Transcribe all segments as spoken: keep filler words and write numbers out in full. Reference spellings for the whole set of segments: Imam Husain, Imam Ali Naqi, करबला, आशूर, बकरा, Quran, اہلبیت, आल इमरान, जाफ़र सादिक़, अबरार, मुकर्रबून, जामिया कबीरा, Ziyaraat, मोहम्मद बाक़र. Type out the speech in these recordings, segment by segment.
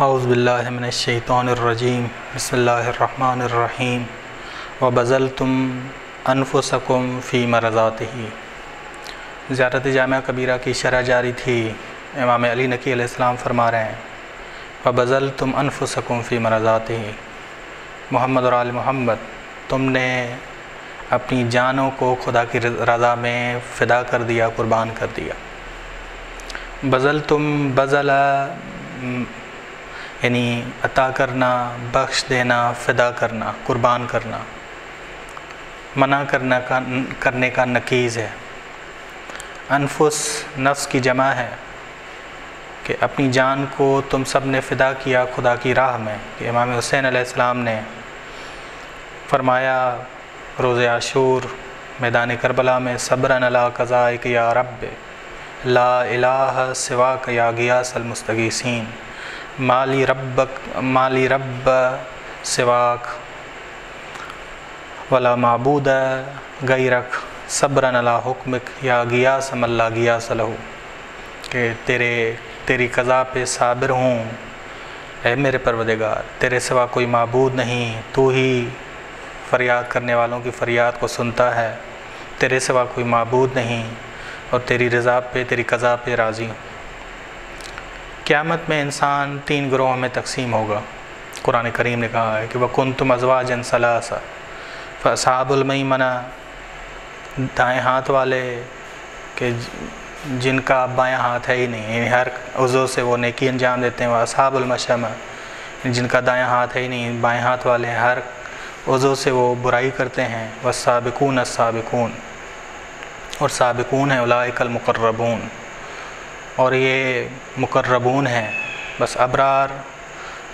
औज़ु बिल्लाहि मिनश शैतानिर रजीम बिस्मिल्लाहिर रहमानिर रहीम व बज़लतुम अनफुसकुम फ़ी मरज़ातिही। ज़ियारत जामिया कबीरा की शरह जारी थी। इमाम अली नक़ी अलैहिस्सलाम फरमा रहे हैं व बज़लतुम अनफुसकुम फ़ी मरज़ातिही, मोहम्मद और आल मोहम्मद तुमने अपनी जानों को खुदा की रज़ा में फ़िदा कर दिया, कुर्बान कर दिया। बज़लतुम बज़ला यानी अता करना, बख्श देना, फ़िदा करना, कुर्बान करना, मना करना का करने का नक़ीज़ है। अनफुस नफ्स की जमा है कि अपनी जान को तुम सब ने फ़िदा किया खुदा की राह में। कि इमाम हुसैन अलैहिस्सलाम ने फरमाया रोज़े आशूर मैदान करबला में, सब्रन अला क़ज़ाइक या रब ला इलाहा सिवाक या गियासल मुस्तगीसीन माली रब्बक माली रब्ब सिवाक वला माबूद गैरक सब्रन अला हुक्मिक या गियासम ला गियास लहू। कि तेरे तेरी कज़ा पे साबिर हूँ ऐ मेरे परवरदिगार, तेरे सिवा कोई माबूद नहीं, तू ही फ़रियाद करने वालों की फ़रियाद को सुनता है, तेरे सिवा कोई माबूद नहीं और तेरी रज़ा पे तेरी कज़ा पे राज़ी हूँ। क़यामत में इंसान तीन गिरोहों में तकसीम होगा। कुरान करीम ने कहा है कि वकुंतुम अज़वाजन सलासा फअसहाबुल मैमना, दाएँ हाथ वाले के जिनका बायां हाथ है ही नहीं, हर उज़ो से वो नेकी अंजाम देते हैं। वह असहाबुल मशअमा, जिनका दायां हाथ है ही नहीं, बाएं हाथ वाले हर उज़ो से वो बुराई करते हैं। वह साबिकून अस्साबिकून, और साबिकून है उलाइकल मुकर्रबून, और ये मुकर्रबून हैं। बस अबरार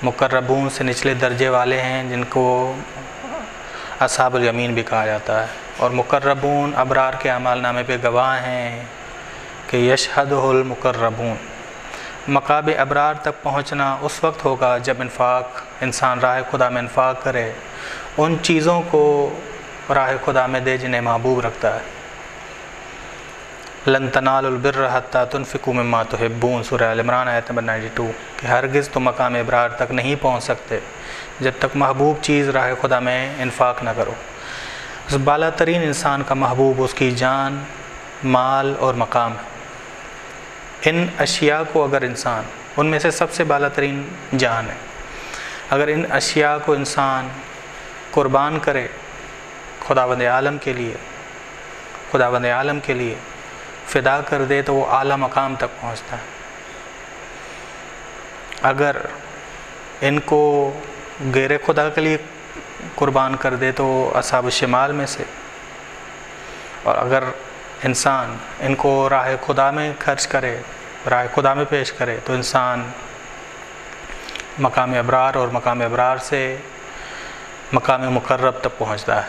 मुकर्रबून से निचले दर्जे वाले हैं, जिनको असहाबुल यमीन भी कहा जाता है। और मुकर्रबून अबरार के अमालनामे पे गवाह हैं कि यशहदुहुल मुकर्रबून। मकाबे अबरार तक पहुँचना उस वक्त होगा जब इन्फाक इंसान राह खुदा में इन्फाक करे, उन चीज़ों को राह खुदा में दे जिन्हें महबूब रखता है। लन तनालुल बिर्र हत्ता तुनफिकू मिम्मा तुहिब्बून, सूरह आल इमरान आयत नंबर नाइन्टी टू। कि हरगिज़ तुम मकाम इब्रार तक नहीं पहुँच सकते जब तक महबूब चीज़ राह खुदा में इन्फाक ना करो। उस बाला तरीन इंसान का महबूब उसकी जान, माल और मकाम है। इन अशिया को अगर इंसान, उनमें से सबसे बाला तरीन जान है, अगर इन अशिया को इंसान कुर्बान करे खुदावंद आलम के लिए, खुदावंद आलम के लिए फ़िदा कर दे, तो वो आला मकाम तक पहुंचता है। अगर इनको गैर खुदा के लिए कुर्बान कर दे तो असहाब शिमाल में से, और अगर इंसान इनको राह खुदा में खर्च करे, राह खुदा में पेश करे, तो इंसान मकाम अबरार और मकाम अबरार से मकाम मुकर्रब तक पहुंचता है।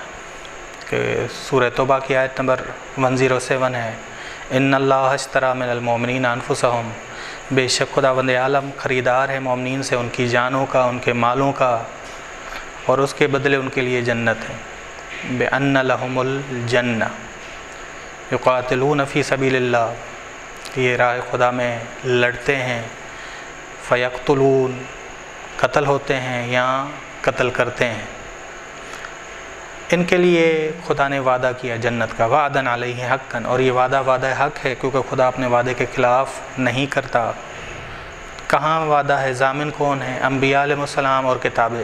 कि सूरह तौबा की आयत नंबर एक सौ सात है, इन्नल्लाह अश्तरा मिनल मोमिनीन अनफुसहुम, बेशक खुदावंद आलम ख़रीदार है मोमिनीन से, उनकी जानों का, उनके मालों का, और उसके बदले उनके लिए जन्नत है। बेअन्न लहुमुल जन्ना युकातिलून फी सबीलिल्लाह, ये राह खुदा में लड़ते हैं। फयक्तुलून कत्ल होते हैं या कत्ल करते हैं। इनके लिए खुदा ने वादा किया जन्नत का, वादन अलैहि हक़्क़न, और ये वादा वादा हक़ है क्योंकि खुदा अपने वादे के ख़िलाफ़ नहीं करता। कहाँ वादा है, ज़ामिन कौन है? अम्बिया अलैहिस्सलाम और किताबें।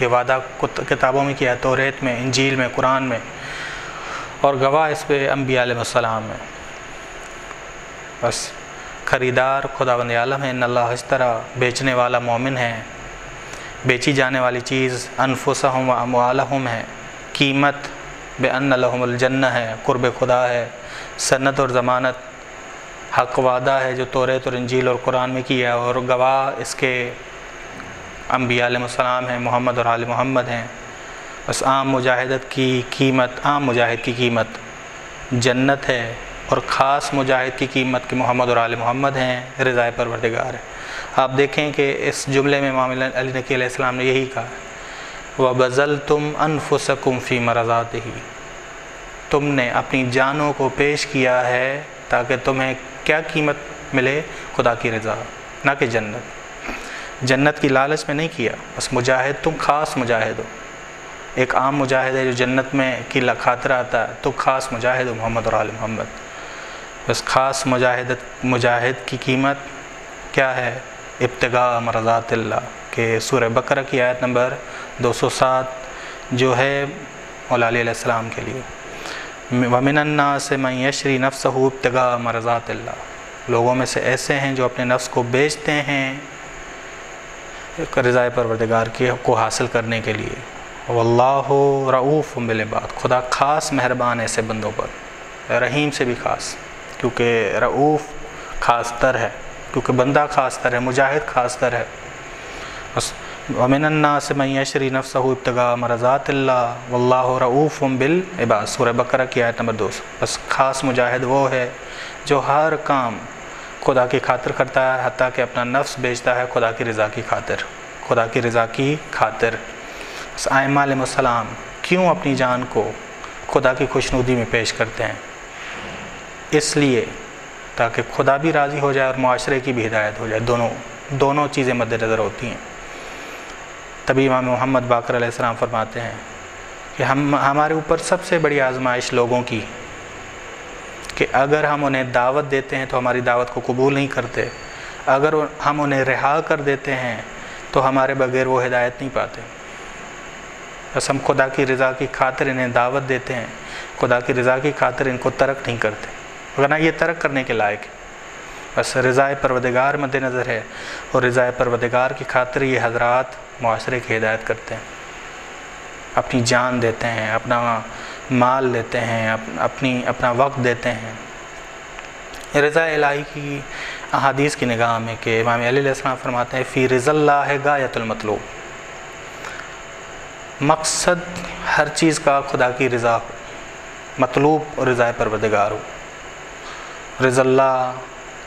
ये वादा किताबों में किया है, तौरात में, इंजील में, कुरान में, और गवाह इस पर अम्बिया अलैहिस्सलाम है। बस ख़रीदार खुदावंद आलम है, इन्नल्लाह अश्तरा, बेचने वाला मोमिन है, बेची जाने वाली चीज़ अनफुसहुम व अमवालहुम है, कीमत बेअन्न लहुमुल जन्नह है, कुर्ब खुदा है, सनत और ज़मानत हक़ वादा है जो तौरात और इंजील और कुरान में किया है, और गवाह इसके अम्बिया अलैहिस्सलाम हैं, मोहम्मद और आल मोहम्मद हैं। बस आम मुजाहिदत की कीमत, आम मुजाहिद की कीमत जन्नत है, और ख़ास मुजाहिद की कीमत कि मोहम्मद और आल मोहम्मद हैं, रज़ाए परवरदिगार है। आप देखें कि इस जुमले में इमाम अली नक़ी अलैहिस्सलाम ने यही कहा है, व बज़लतुम अनफुसकुम फ़ी मरज़ातिही, तुमने अपनी जानों को पेश किया है ताकि तुम्हें क्या कीमत मिले, खुदा की रज़ा, ना कि जन्नत। जन्नत की लालच में नहीं किया, बस मुजाहिद तुम ख़ास मुजाहिद हो। एक आम मुजाहिद है जो जन्नत में की लखातर आता है, तो ख़ास मुजाहिद हो मोहम्मद और आल मोहम्मद। बस ख़ास मुजाहिद मुजाहिद की कीमत क्या है? इब्तिगा मरज़ातिल्लाह के सूरह बकरा की आयत नंबर दो सौ सात जो है मौला अली अलैहिस्सलाम के लिए, वमिनन्नास मन यश्री नफ्सहु इब्तिगा मरज़ातिल्लाह। लोगों में से ऐसे हैं जो अपने नफ्स को बेचते हैं रज़ाए परवरदिगार के को हासिल करने के लिए। वल्लाहु रऊफ़ुम बिल इबाद, खुदा ख़ास मेहरबान है ऐसे बंदों पर, रहीम से भी ख़ास, क्योंकि रऊफ़ ख़ास तर है, क्योंकि बंदा ख़ास तर है, मुजाहिद ख़ास तर है। वमिनन्नास मन यश्री नफ्सहु इब्तिगा मरज़ातिल्लाह वल्लाहु रऊफ़ुम बिल इबाद, सूरह बकरा की आयत नंबर दो सौ। बस ख़ास मुजाहिद वो है जो हर काम खुदा की खातिर करता है, हत्ता कि अपना नफ्स बेचता है खुदा की रज़ा की खातिर, खुदा की रज़ा की खातिर। आइमा अलैहिस्सलाम क्यों अपनी जान को खुदा की खुशनुदी में पेश करते हैं? इसलिए ताकि खुदा भी राज़ी हो जाए और माशरे की भी हिदायत हो जाए, दोनों दोनों चीज़ें मद्देनज़र होती हैं। तभी इमाम मोहम्मद बाक़र अलैहिस्सलाम फरमाते हैं कि हम हमारे ऊपर सबसे बड़ी आजमाइश लोगों की कि अगर हम उन्हें दावत देते हैं तो हमारी दावत को कबूल नहीं करते, अगर हम उन्हें रिहा कर देते हैं तो हमारे बगैर वो हिदायत नहीं पाते। बस हम खुदा की रज़ा की खातिर इन्हें दावत देते हैं, खुदा की रज़ा की खातिर इनको तरक नहीं करते, वरना ये तरक करने के लायक है। बस रज़ाए परवरदिगार मद्देनज़र है और रज़ाए परवरदिगार की खातिर ये हज़रात मुआशरे की हिदायत करते हैं, अपनी जान देते हैं, अपना माल देते हैं, अप, अपनी अपना वक्त देते हैं। रज़ा इलाही की अहादीस की निगाह में कि इमाम अली अलैहिस्सलाम फरमाते हैं फ़ी रिज़ल्लाह गायतुल मतलूब, मकसद हर चीज़ का खुदा की रज़ा हो, मतलूब और रज़ाए परवरदिगार हो। रिज़ल्लाह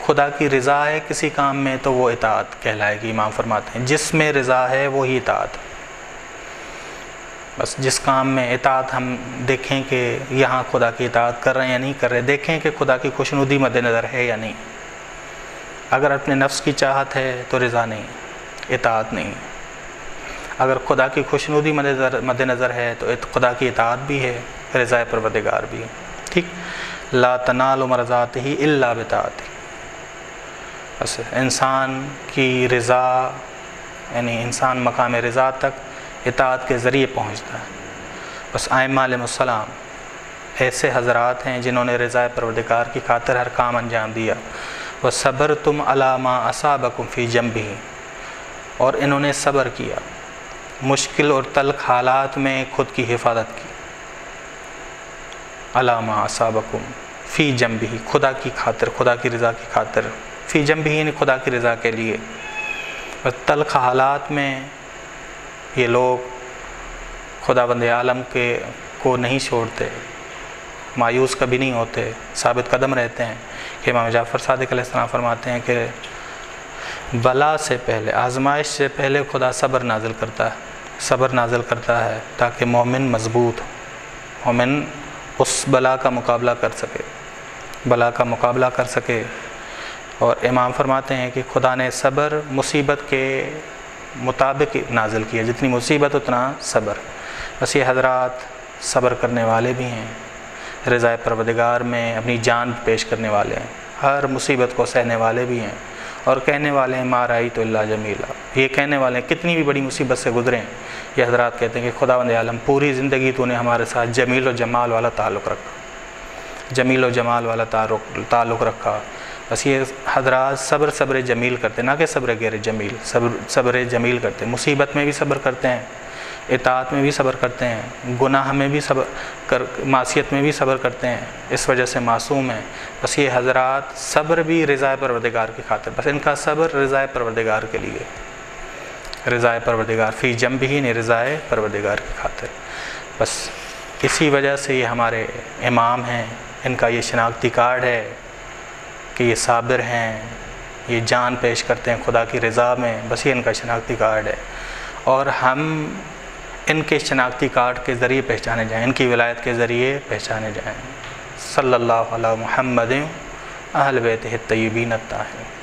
खुदा की रज़ा है किसी काम में तो वो इताअत कहलाएगी। इमाम फरमाते हैं जिसमें रज़ा है वही इताअत। बस जिस काम में इताअत हम देखें कि यहाँ खुदा की इताअत कर रहे हैं या नहीं कर रहे, देखें कि खुदा की खुशनुदी मद्देनज़र है या नहीं। अगर अपने नफ्स की चाहत है तो रज़ा नहीं, इताअत नहीं। अगर खुदा की खुशनुदी मद्देनज़र है तो खुदा की इताअत भी है, रज़ाए परवरदिगार भी है। ठीक, ला तनालु मरज़ातिही इल्ला बिताअत। बस इंसान की रज़ा यानी इंसान मकाम रज़ा तक इताअत के ज़रिए पहुँचता है। बस आइमा अलैहिस्सलाम ऐसे हज़रात हैं जिन्होंने रज़ाए परवरदिगार की खातिर हर काम अंजाम दिया। व सब्र तुम अला मा असाबकुम फ़ी जंबी, और इन्होंने सब्र किया मुश्किल और तल्ख हालात में खुद की हिफाजत की। अला मा असाबकुम फ़ी जंबी, खुदा की खातिर, खुदा की रज़ा की खातिर, फ़ी जंबी यानी खुदा की रज़ा के लिए। और तल्ख हालात में ये लोग खुदावंद आलम के को नहीं छोड़ते, मायूस कभी नहीं होते, साबित कदम रहते हैं। कि इमाम जाफ़र सादिक़ अलैहिस्सलाम फरमाते हैं कि बला से पहले, आजमाइश से पहले खुदा सब्र नाजिल करता है, सब्र नाजिल करता है ताकि मोमिन मजबूत हो, मोमिन उस बला का मुकाबला कर सके, बला का मुकाबला कर सके। और इमाम फरमाते हैं कि खुदा ने सब्र मुसीबत के मुताबिक नाजिल किया, जितनी मुसीबत उतना सब्र। बस ये हज़रात सब्र करने वाले भी हैं, रज़ाए परवरदिगार में अपनी जान पेश करने वाले हैं, हर मुसीबत को सहने वाले भी हैं, और कहने वाले हैं मा राइतु इल्ला जमीला। ये कहने वाले हैं कितनी भी बड़ी मुसीबत से गुजरें, ये हज़रात कहते हैं कि खुदावंद आलम पूरी ज़िंदगी तूने हमारे साथ जमील व जमाल वाला ताल्लुक़ रखा, जमील व जमाल वाला ताल्लुक़ रखा। बस ये हज़रात सब्र सब्र जमील करते, ना कि सब्र गैर जमील, सब्र सब्र जमील करते, मुसीबत में भी सब्र करते हैं, इताअत में भी सब्र करते हैं, गुनाह में भी सब्र कर, मासियत में भी सब्र करते हैं, इस वजह से मासूम हैं। बस ये हज़रात सब्र भी रज़ाए परवरदिगार की खातिर, बस इनका सब्र रज़ाए परवरदिगार के लिए, रज़ाए परवरदिगार फ़ी जंबिही ने रज़ाए परवरदिगार की खातिर। बस इसी वजह से ये हमारे इमाम हैं, इनका ये शनाख्ती कार्ड है कि ये साबिर हैं, ये जान पेश करते हैं खुदा की रज़ा में। बस ये इनका शनाख्ती कार्ड है और हम इनके शनाख्ती कार्ड के ज़रिए पहचाने जाएँ, इनकी विलायत के ज़रिए पहचाने जाएँ। सल्लल्लाहु अलैहि मुहम्मद अहल बैतिहि अत्तय्यिबीन अत्ताहिरीन।